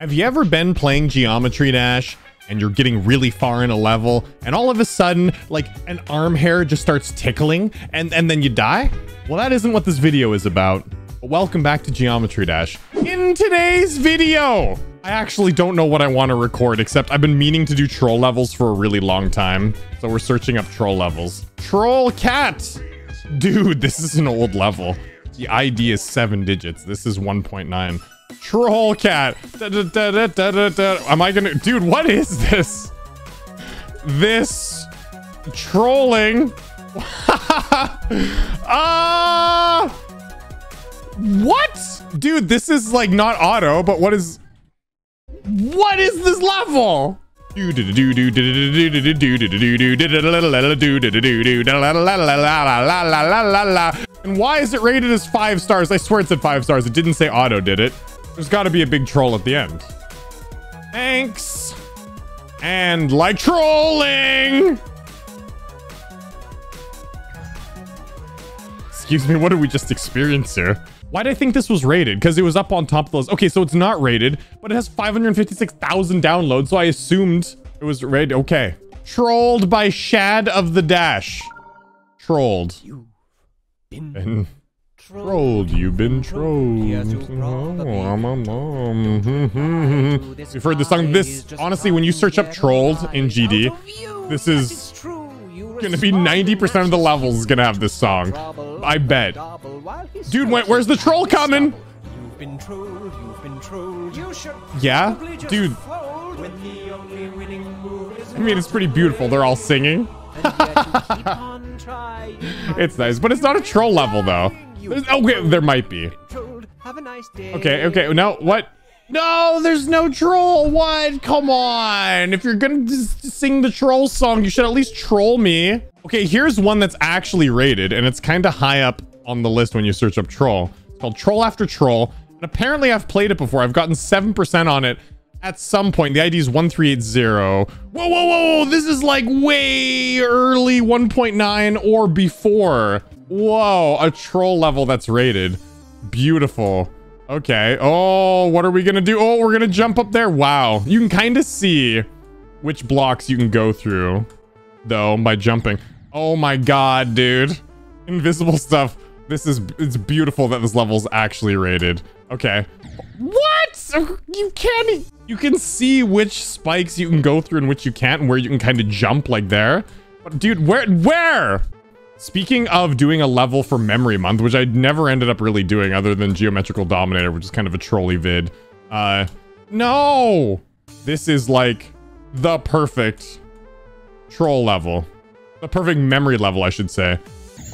Have you ever been playing Geometry Dash and you're getting really far in a level and all of a sudden like an arm hair just starts tickling and then you die? Well, that isn't what this video is about. But welcome back to Geometry Dash. In today's video, I actually don't know what I want to record, except I've been meaning to do troll levels for a really long time. So we're searching up troll levels. Troll cat. Dude, this is an old level. The ID is 7 digits. This is 1.9. Troll cat. Da, da, da, da, da, da, da. Am I gonna... Dude, what is this? This... trolling... what? Dude, this is like not auto, but what is... What is this level? And why is it rated as 5 stars? I swear it said 5 stars. It didn't say auto, did it? There's got to be a big troll at the end. Thanks. And like trolling. Excuse me, what did we just experience here? Why did I think this was rated? Because it was up on top of those. Okay, so it's not rated, but it has 556,000 downloads, so I assumed it was rated. Okay. Trolled by Shad of the Dash. Trolled. Been trolled. You've been trolled. You've heard the song. This, honestly, when you search up trolled in GD, this is gonna be 90% of the levels gonna have this song. I bet. Dude, where's the troll coming? You've been trolled, you've been trolled. You should yeah? Dude. I mean, it's pretty beautiful. They're all singing. It's nice, but it's not a troll level, though. Okay, there might be. Okay, no, what? No, there's no troll. What? Come on. If you're gonna sing the troll song, you should at least troll me. Okay, here's one that's actually rated, and it's kind of high up on the list when you search up troll. It's called Troll After Troll, and apparently I've played it before. I've gotten 7% on it at some point. The ID is 1380. Whoa, this is like way early 1.9 or before. Whoa, a troll level that's rated. Beautiful. Okay. Oh, what are we gonna do? Oh, we're gonna jump up there. Wow. You can kind of see which blocks you can go through, though, by jumping. Oh my god, dude. Invisible stuff. This is... It's beautiful that this level's actually rated. Okay. What? You can't... You can see which spikes you can go through and which you can't, and where you can kind of jump, like there. But, dude, where? Speaking of doing a level for Memory Month, which I never ended up really doing other than Geometrical Dominator, which is kind of a troll-y vid. No! This is like the perfect troll level. The perfect memory level, I should say.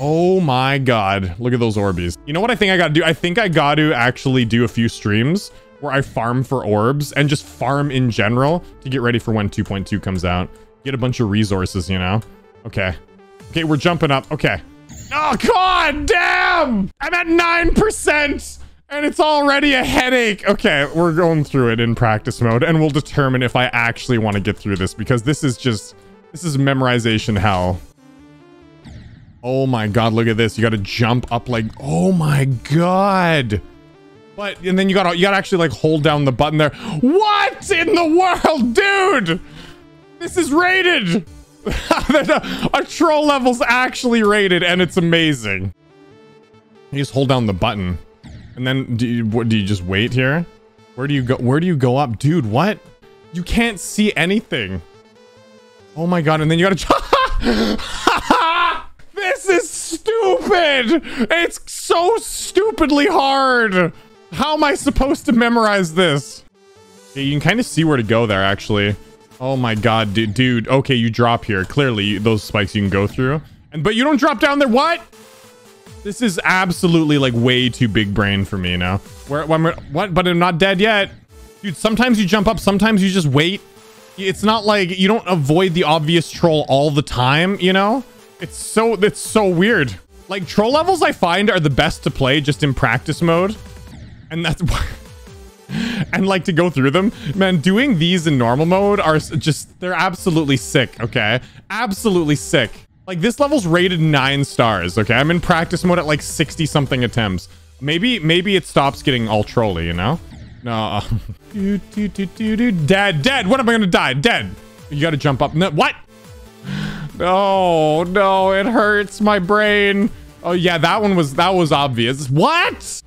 Oh my god. Look at those Orbeez. You know what I think I gotta do? I think I gotta actually do a few streams where I farm for orbs and just farm in general to get ready for when 2.2 comes out. Get a bunch of resources, you know? Okay. Okay, we're jumping up. Okay. Oh, god damn! I'm at 9% and it's already a headache. Okay, we're going through it in practice mode and we'll determine if I actually want to get through this, because this is just... This is memorization hell. Oh my god, look at this. You gotta jump up like... Oh my god! But... And then you gotta actually like hold down the button there. What in the world, dude? This is rated! A troll level's actually rated, and it's amazing. You just hold down the button, and then do you just wait here? Where do you go? Where do you go up, dude? What? You can't see anything. Oh my god! And then you gotta. This is stupid. It's so stupidly hard. How am I supposed to memorize this? Yeah, you can kind of see where to go there, actually. Oh my god, dude. Okay, you drop here. Clearly, those spikes you can go through. But you don't drop down there. What? This is absolutely, like, way too big brain for me, you know? What? But I'm not dead yet. Dude, sometimes you jump up. Sometimes you just wait. It's not like you don't avoid the obvious troll all the time, you know? It's so weird. Like, troll levels, I find, are the best to play just in practice mode. And that's why... And like to go through them, man. Doing these in normal mode are just, they're absolutely sick. Okay, absolutely sick. Like, this level's rated 9 stars. Okay, I'm in practice mode at like 60 something attempts. Maybe it stops getting all trolly, you know? No. Dead. When am I gonna die? Dead. You gotta jump up. No, what? No, no, it hurts my brain. Oh yeah, that was obvious. What?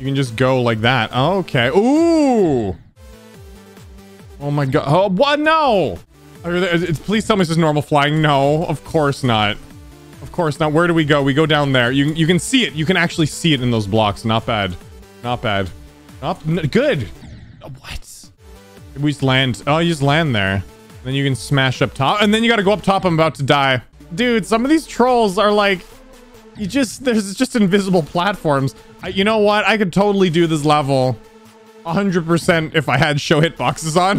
You can just go like that. Okay. Ooh. Oh my god. Oh, what? No. Please tell me this is normal flying. No, of course not. Of course not. Where do we go? We go down there. You can see it. You can actually see it in those blocks. Not bad. Not bad. Good. What? We just land. Oh, you just land there. Then you can smash up top. And then you gotta go up top. I'm about to die. Dude, some of these trolls are like... there's just invisible platforms. You know what? I could totally do this level 100% if I had show hitboxes on.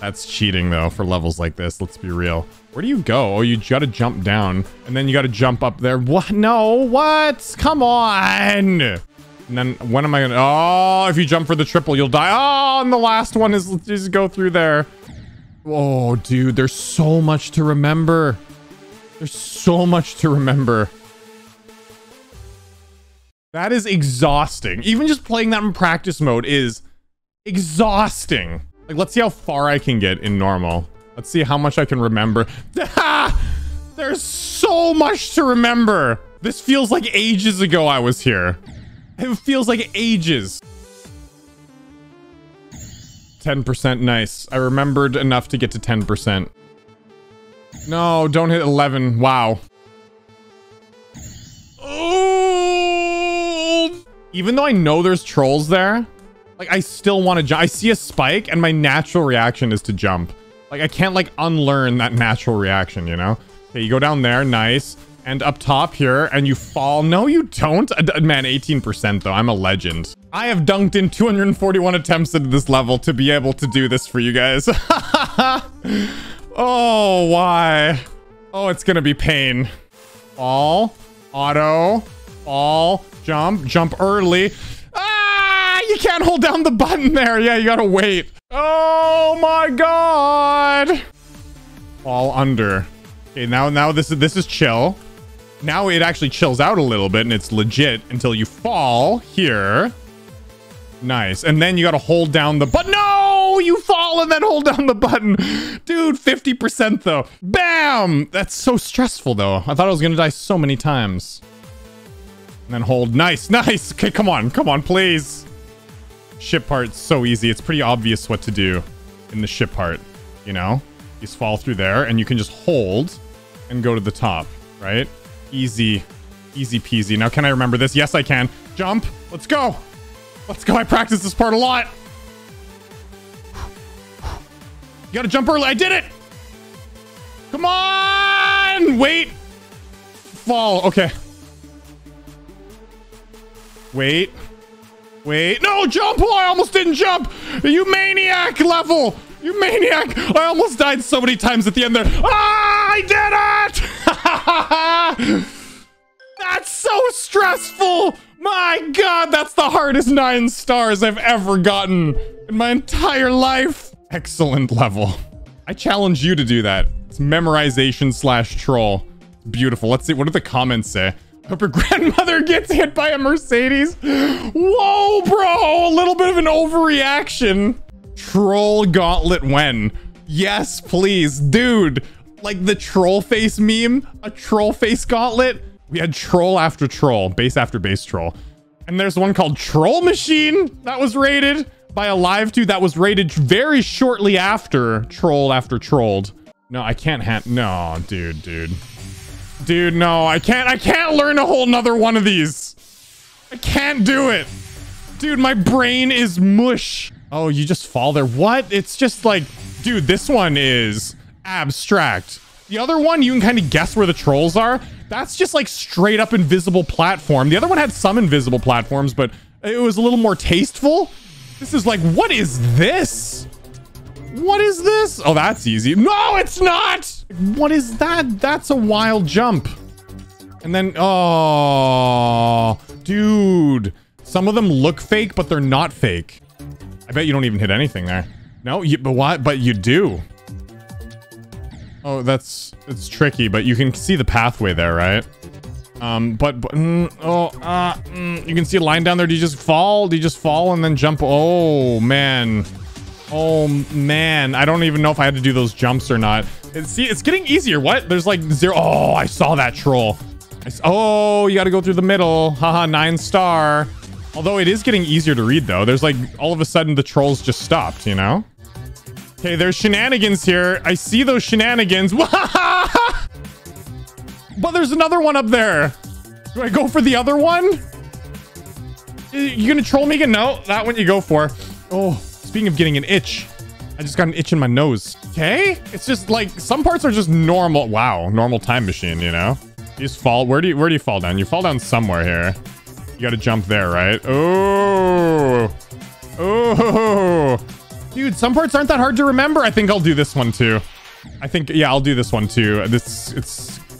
That's cheating, though, for levels like this. Let's be real. Where do you go? Oh, you gotta jump down. And then you gotta jump up there. What? No, what? Come on! And then when am I gonna... Oh, if you jump for the triple, you'll die. Oh, and the last one is just go through there. Oh, dude, there's so much to remember. There's so much to remember. That is exhausting. Even just playing that in practice mode is exhausting. Like, let's see how far I can get in normal. Let's see how much I can remember. There's so much to remember. This feels like ages ago I was here. It feels like ages. 10%, nice. I remembered enough to get to 10%. No, don't hit 11. Wow. Oh! Even though I know there's trolls there, like, I still want to jump. I see a spike, and my natural reaction is to jump. Like, I can't, like, unlearn that natural reaction, you know? Okay, you go down there. Nice. And up top here, and you fall. No, you don't. Man, 18%, though. I'm a legend. I have dunked in 241 attempts into this level to be able to do this for you guys. Oh, why? Oh, it's gonna be pain. Fall, auto, fall, jump, jump early. Ah, you can't hold down the button there. Yeah, you gotta wait. Oh my god. Fall under. Okay, now this is chill. Now it actually chills out a little bit and it's legit until you fall here. Nice. And then you gotta hold down the button. No, you fall and then hold down the button. Dude, 50% though. Bam! That's so stressful though. I thought I was gonna die so many times. And then hold. Nice, nice. Okay, come on. Come on, please. Ship part's so easy. It's pretty obvious what to do in the ship part. You know? You just fall through there and you can just hold and go to the top, right? Easy. Easy peasy. Now, can I remember this? Yes, I can. Jump. Let's go. Let's go. I practiced this part a lot. You gotta jump early. I did it. Come on. Wait. Fall. Okay. Wait. Wait. No, jump. Oh, I almost didn't jump. You maniac level. You maniac. I almost died so many times at the end there. Ah, I did it. That's so stressful. My god, that's the hardest 9 stars I've ever gotten in my entire life. Excellent level. I challenge you to do that. It's memorization/troll. Beautiful. Let's see. What do the comments say? Hope your grandmother gets hit by a Mercedes. Whoa, bro. A little bit of an overreaction. Troll gauntlet when? Yes, please. Dude, like the troll face meme, a troll face gauntlet. We had troll after troll, base after base troll. And there's one called Troll Machine that was rated by a live dude that was rated very shortly after Troll After Trolled. No, I can't no, dude. Dude, no, I can't learn a whole nother one of these. I can't do it. Dude, my brain is mush. Oh, you just fall there. What? It's just like, dude, this one is abstract. The other one, you can kind of guess where the trolls are. That's just like straight up invisible platform. The other one had some invisible platforms, but it was a little more tasteful. This is like, what is this? What is this? Oh, that's easy. No, it's not. What is that? That's a wild jump. And then, oh, dude. Some of them look fake, but they're not fake. I bet you don't even hit anything there. No, but what? But you do. Oh, it's tricky, but you can see the pathway there, right? You can see a line down there. Do you just fall? Do you just fall and then jump? Oh, man. Oh, man. I don't even know if I had to do those jumps or not. See, it's getting easier. What? There's like zero. Oh, I saw that troll. Oh, you got to go through the middle. Haha, 9-star. Although it is getting easier to read, though. There's like all of a sudden the trolls just stopped, you know? Okay, there's shenanigans here. I see those shenanigans. But there's another one up there. Do I go for the other one? You gonna troll me again? No, that one you go for. Oh, speaking of getting an itch, I just got an itch in my nose. Okay, it's just like some parts are just normal. Wow, normal time machine, you know? You just fall. Where do you fall down? You fall down somewhere here. You gotta jump there, right? Oh, oh, dude, some parts aren't that hard to remember. I think I'll do this one too. I think, yeah, I'll do this one too.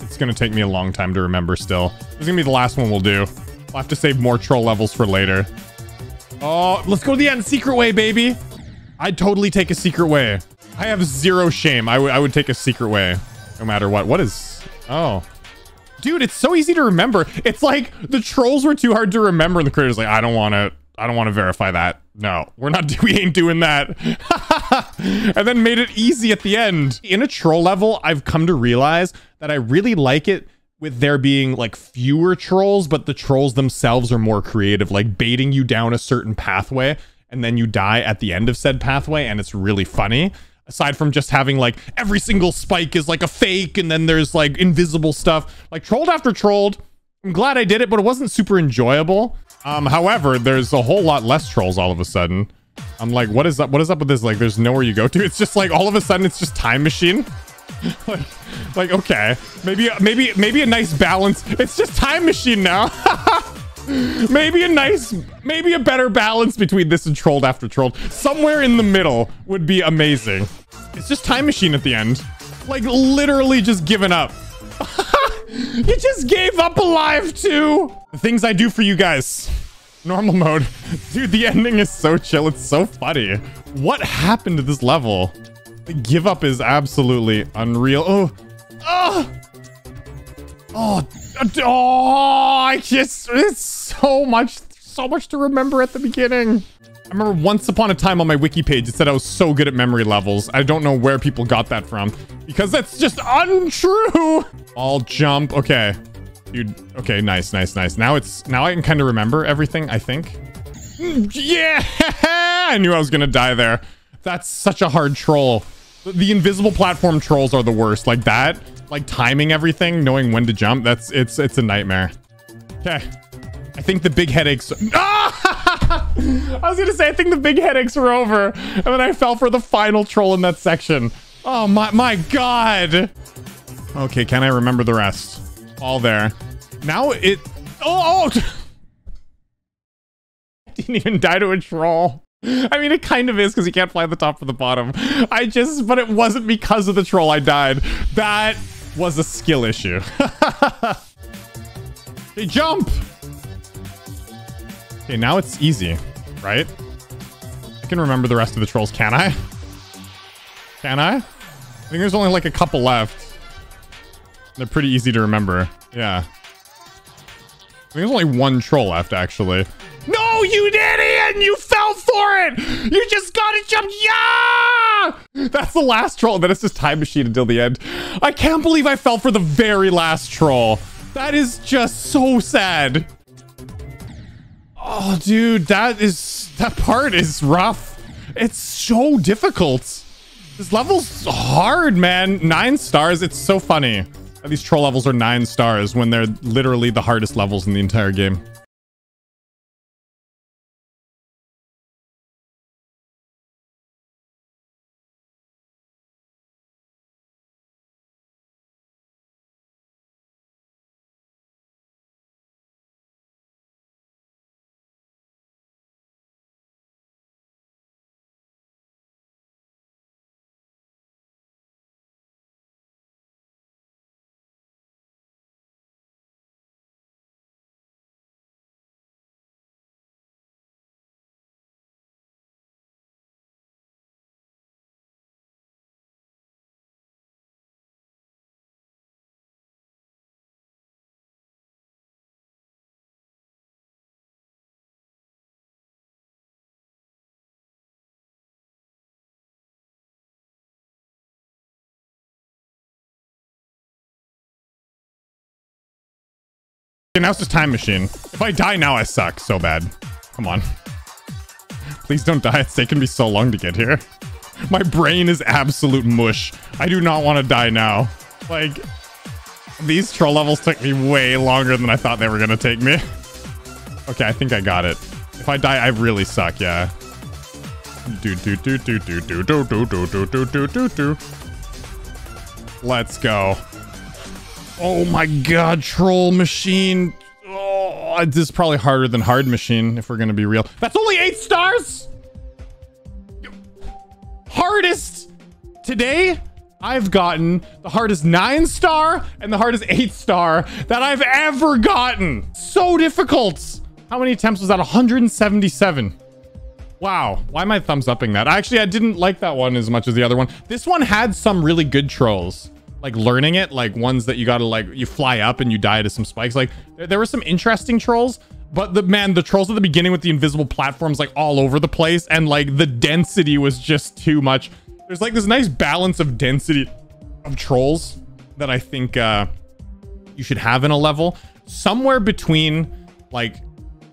It's gonna take me a long time to remember still. This is gonna be the last one we'll do. We'll have to save more troll levels for later. Oh, let's go to the end. Secret way, baby. I'd totally take a secret way. I have zero shame. I would take a secret way no matter what. What is... Oh. Dude, it's so easy to remember. It's like the trolls were too hard to remember and the creator's like, I don't want to verify that. No, we ain't doing that. And then made it easy at the end. In a troll level, I've come to realize that I really like it with there being like fewer trolls, but the trolls themselves are more creative, like baiting you down a certain pathway and then you die at the end of said pathway. And it's really funny. Aside from just having like every single spike is like a fake and then there's like invisible stuff like trolled after trolled. I'm glad I did it, but it wasn't super enjoyable. However, there's a whole lot less trolls all of a sudden. I'm like, what is up with this? Like, there's nowhere you go to. It's just like, all of a sudden, it's just time machine. like, okay, maybe a nice balance. It's just time machine now. maybe a better balance between this and trolled after trolled. Somewhere in the middle would be amazing. It's just time machine at the end. Like, literally just giving up. You just gave up alive too. The things I do for you guys. Normal mode. Dude, the ending is so chill. It's so funny. What happened to this level? The give up is absolutely unreal. Oh, it's so much to remember at the beginning. I remember once upon a time on my wiki page, it said I was so good at memory levels. I don't know where people got that from because that's just untrue. I'll jump. Okay, dude. Okay, nice. Now I can kind of remember everything, I think. Yeah, I knew I was going to die there. That's such a hard troll. The invisible platform trolls are the worst. Like that, like timing everything, knowing when to jump. It's a nightmare. Okay. I think the big headaches... Ah! I was going to say, I think the big headaches were over. And then I fell for the final troll in that section. Oh, my God. Okay, can I remember the rest? All there. Now it... Oh! I didn't even die to a troll. I mean, it kind of is because you can't fly the top or the bottom. But it wasn't because of the troll I died. That was a skill issue. Hey, jump! Okay, now it's easy, right? I can remember the rest of the trolls, can I? Can I? I think there's only like a couple left. They're pretty easy to remember. Yeah. I think there's only one troll left, actually. No, you idiot! You fell for it! You just gotta jump! Yeah! That's the last troll. Then it's just time machine until the end. I can't believe I fell for the very last troll. That is just so sad. Oh, dude, that part is rough. It's so difficult. This level's hard, man. 9 stars. It's so funny. These troll levels are 9 stars when they're literally the hardest levels in the entire game. Okay, now it's the time machine. If I die now, I suck so bad. Come on. Please don't die. It's taken me so long to get here. My brain is absolute mush. I do not want to die now. Like, these troll levels took me way longer than I thought they were going to take me. Okay, I think I got it. If I die, I really suck, yeah. Let's go. Oh my god, Troll Machine. Oh, this is probably harder than Hard Machine, if we're gonna be real. That's only 8 stars! Hardest! Today, I've gotten the hardest 9-star and the hardest 8-star that I've ever gotten. So difficult! How many attempts was that? 177. Wow. Why am I thumbs-upping that? Actually, I didn't like that one as much as the other one. This one had some really good trolls. Like learning it, like ones that you gotta like, you fly up and you die to some spikes. Like there were some interesting trolls, but the trolls at the beginning with the invisible platforms like all over the place, and like the density was just too much. There's like this nice balance of density of trolls that I think you should have in a level. Somewhere between like,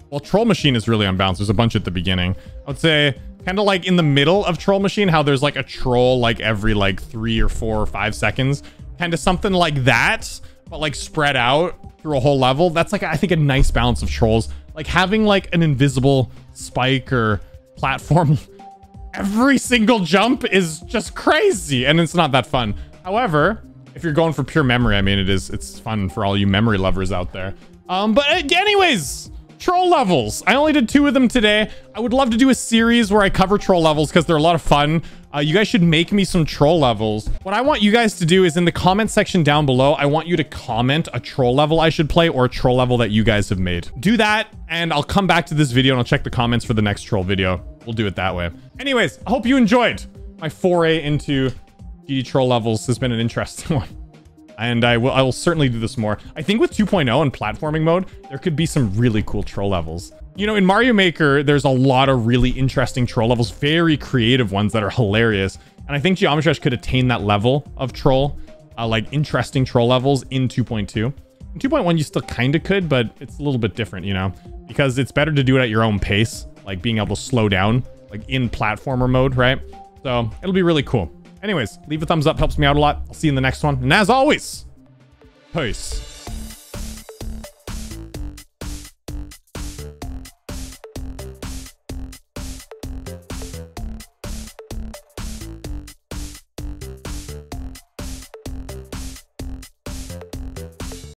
well, Troll Machine is really unbalanced. There's a bunch at the beginning. I would say kind of like in the middle of Troll Machine, how there's like a troll like every like 3 or 4 or 5 seconds. Kind of something like that, but like spread out through a whole level. That's like, I think, a nice balance of trolls. Like having like an invisible spike or platform every single jump is just crazy, and it's not that fun. However, if you're going for pure memory, I mean, it's fun for all you memory lovers out there. But anyways, troll levels. I only did 2 of them today. I would love to do a series where I cover troll levels because they're a lot of fun. You guys should make me some troll levels. What I want you guys to do is in the comment section down below, I want you to comment a troll level I should play or a troll level that you guys have made. Do that, and I'll come back to this video and I'll check the comments for the next troll video. We'll do it that way. Anyways, I hope you enjoyed my foray into GD troll levels. This has been an interesting one. And I will certainly do this more. I think with 2.0 and platforming mode, there could be some really cool troll levels. You know, in Mario Maker, there's a lot of really interesting troll levels, very creative ones that are hilarious. And I think Geometry Dash could attain that level of troll, like interesting troll levels in 2.2. In 2.1, you still kind of could, but it's a little bit different, you know, because it's better to do it at your own pace, like being able to slow down, like in platformer mode, right? So it'll be really cool. Anyways, leave a thumbs up. Helps me out a lot. I'll see you in the next one. And as always, peace.